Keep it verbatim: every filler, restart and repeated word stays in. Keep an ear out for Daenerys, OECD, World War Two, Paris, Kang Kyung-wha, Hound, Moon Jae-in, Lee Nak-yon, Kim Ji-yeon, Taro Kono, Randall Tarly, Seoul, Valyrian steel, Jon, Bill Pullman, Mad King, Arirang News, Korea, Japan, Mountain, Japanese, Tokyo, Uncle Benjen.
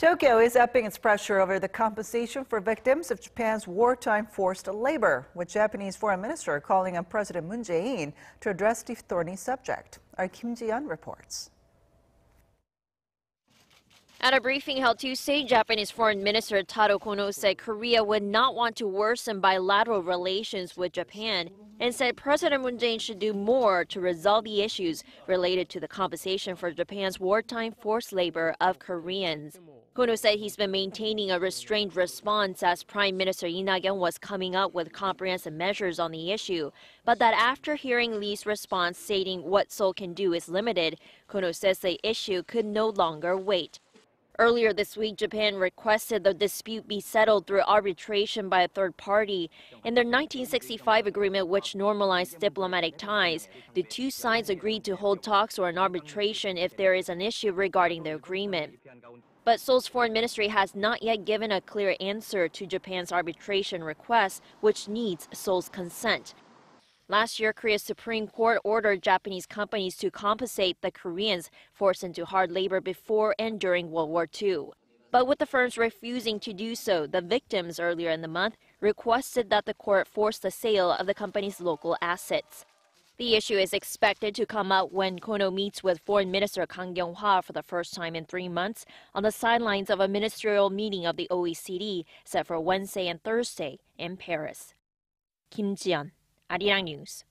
Tokyo is upping its pressure over the compensation for victims of Japan's wartime forced labor, with Japanese Foreign Minister calling on President Moon Jae-in to address the thorny subject. Our Kim Ji-yeon reports. At a briefing held Tuesday, Japanese Foreign Minister Taro Kono said Korea would not want to worsen bilateral relations with Japan and said President Moon Jae-in should do more to resolve the issues related to the compensation for Japan's wartime forced labor of Koreans. Kono said he's been maintaining a restrained response as Prime Minister Lee Nak-yon was coming up with comprehensive measures on the issue, but that after hearing Lee's response stating what Seoul can do is limited, Kono says the issue could no longer wait. Earlier this week, Japan requested the dispute be settled through arbitration by a third party. In their nineteen sixty-five agreement, which normalized diplomatic ties, the two sides agreed to hold talks or an arbitration if there is an issue regarding the agreement. But Seoul's foreign ministry has not yet given a clear answer to Japan's arbitration request, which needs Seoul's consent. Last year, Korea's Supreme Court ordered Japanese companies to compensate the Koreans forced into hard labor before and during World War Two. But with the firms refusing to do so, the victims earlier in the month requested that the court force the sale of the company's local assets. The issue is expected to come up when Kono meets with Foreign Minister Kang Kyung-wha for the first time in three months on the sidelines of a ministerial meeting of the O E C D set for Wednesday and Thursday in Paris. Kim Ji-yeon, Arirang News.